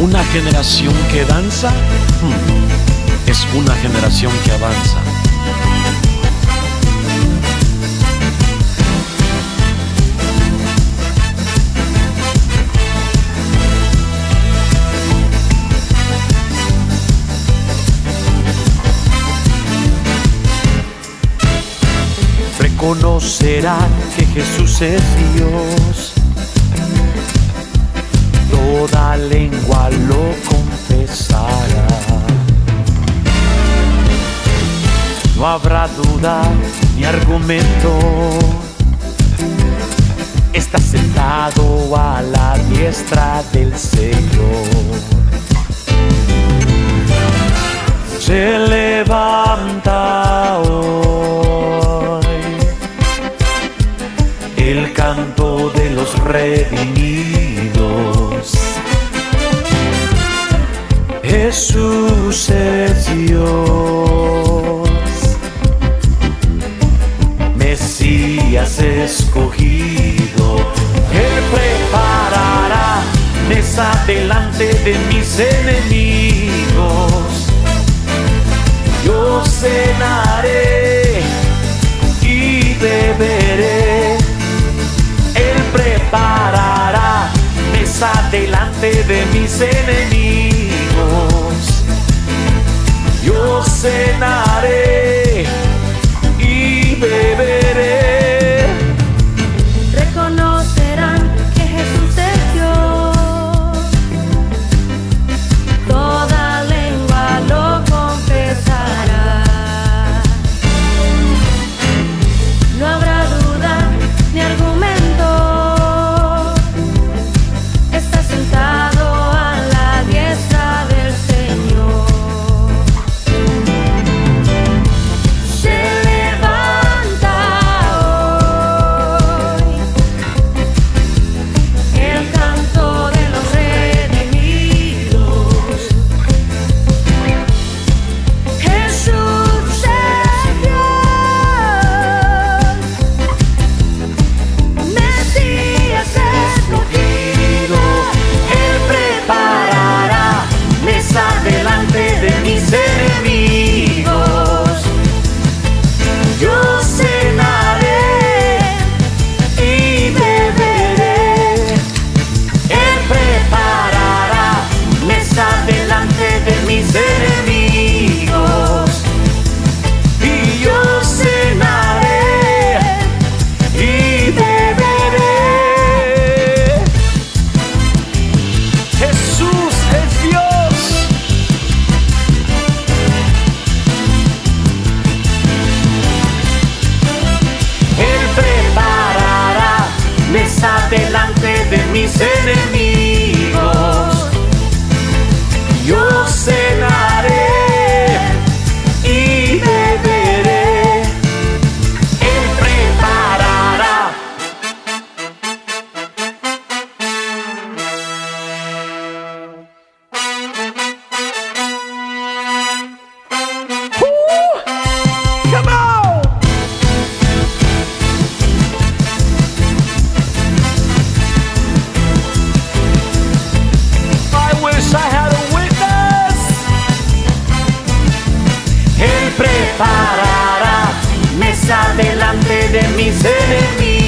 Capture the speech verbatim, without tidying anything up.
Una generación que danza hmm, es una generación que avanza. Reconocerán que Jesús es Dios. Toda lengua lo confesará. No habrá duda ni argumento. Está sentado a la diestra del Señor. Se levanta hoy el canto de los redimidos. Jesús es Dios, Mesías escogido. Él preparará mesa delante de mis enemigos. Yo cenaré y beberé. Él preparará mesa delante de mis enemigos. Yo cenaré y beberé. Reconocerán que Jesús es Dios. Toda lengua lo confesará. No habrá duda ni argumento. Está sentado a la diestra del Señor. Delante de mis enemigos, yo cenaré y beberé. Él preparará. Uh, come on. Delante de mis enemigos.